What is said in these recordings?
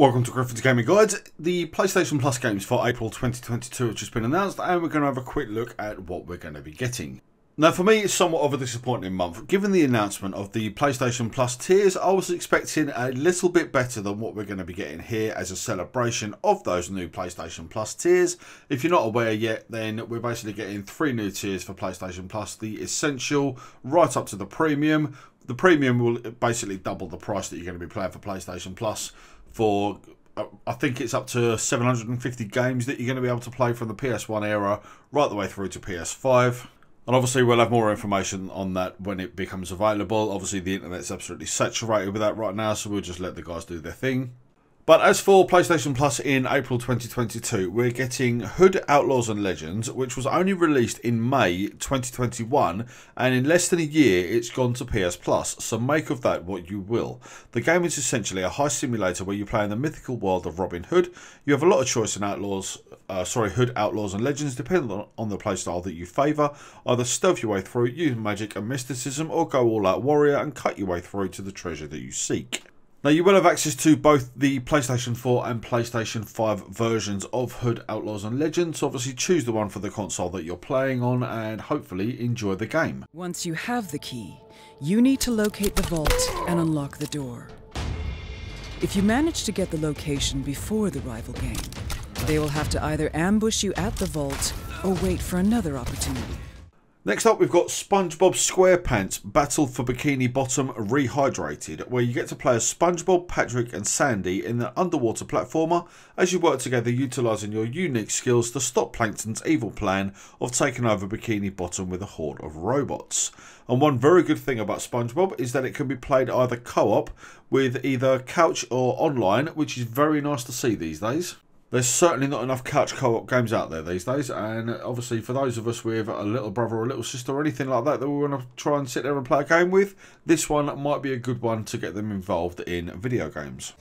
Welcome to Griffin's Gaming Guides. The PlayStation Plus games for April 2022 have just been announced, and we're going to have a quick look at what we're going to be getting. Now for me, it's somewhat of a disappointing month. Given the announcement of the PlayStation Plus tiers, I was expecting a little bit better than what we're going to be getting here as a celebration of those new PlayStation Plus tiers. If you're not aware yet, then we're basically getting three new tiers for PlayStation Plus, the Essential, right up to the Premium. The Premium will basically double the price that you're going to be playing for PlayStation Plus for, I think it's up to 750 games that you're going to be able to play from the PS1 era right the way through to PS5. And obviously we'll have more information on that when it becomes available. Obviously the internet's absolutely saturated with that right now, so we'll just let the guys do their thing. But as for PlayStation Plus in April 2022, we're getting Hood: Outlaws and Legends, which was only released in May 2021, and in less than a year it's gone to PS Plus, so make of that what you will. The game is essentially a heist simulator where you play in the mythical world of Robin Hood. You have a lot of choice in Hood, Outlaws and Legends, depending on the playstyle that you favour. Either stealth your way through, use magic and mysticism, or go all-out warrior and cut your way through to the treasure that you seek. Now you will have access to both the PlayStation 4 and PlayStation 5 versions of Hood, Outlaws and Legends. Obviously choose the one for the console that you're playing on and hopefully enjoy the game. Once you have the key, you need to locate the vault and unlock the door. If you manage to get the location before the rival game, they will have to either ambush you at the vault or wait for another opportunity. Next up, we've got SpongeBob SquarePants Battle for Bikini Bottom Rehydrated, where you get to play as SpongeBob, Patrick and Sandy in an underwater platformer as you work together utilising your unique skills to stop Plankton's evil plan of taking over Bikini Bottom with a horde of robots. And one very good thing about SpongeBob is that it can be played either co-op with either couch or online, which is very nice to see these days. There's certainly not enough couch co-op games out there these days, and obviously for those of us with a little brother or a little sister or anything like that that we want to try and sit there and play a game with, this one might be a good one to get them involved in video games.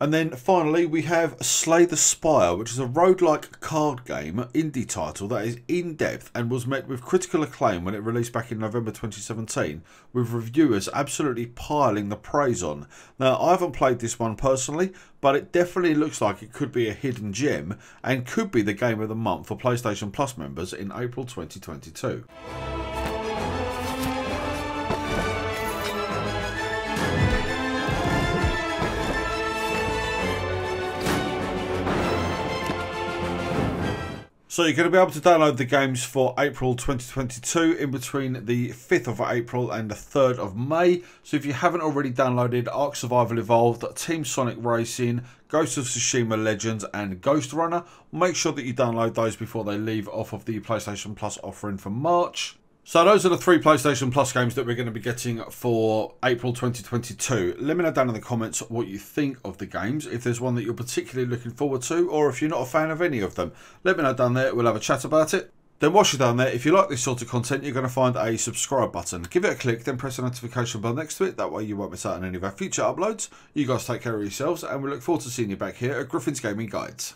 And then finally we have Slay the Spire, which is a roguelike card game indie title that is in depth and was met with critical acclaim when it released back in November 2017, with reviewers absolutely piling the praise on. Now I haven't played this one personally, but it definitely looks like it could be a hidden gem and could be the game of the month for PlayStation Plus members in April 2022. So you're going to be able to download the games for April 2022 in between the 5th of April and the 3rd of May. So if you haven't already downloaded Ark Survival Evolved, Team Sonic Racing, Ghost of Tsushima Legends and Ghost Runner, make sure that you download those before they leave off of the PlayStation Plus offering for March. So those are the three PlayStation Plus games that we're going to be getting for April 2022. Let me know down in the comments what you think of the games, if there's one that you're particularly looking forward to, or if you're not a fan of any of them. Let me know down there, we'll have a chat about it. Then whilst you're down there, if you like this sort of content, you're going to find a subscribe button. Give it a click, then press the notification bell next to it, that way you won't miss out on any of our future uploads. You guys take care of yourselves, and we look forward to seeing you back here at Griffin's Gaming Guides.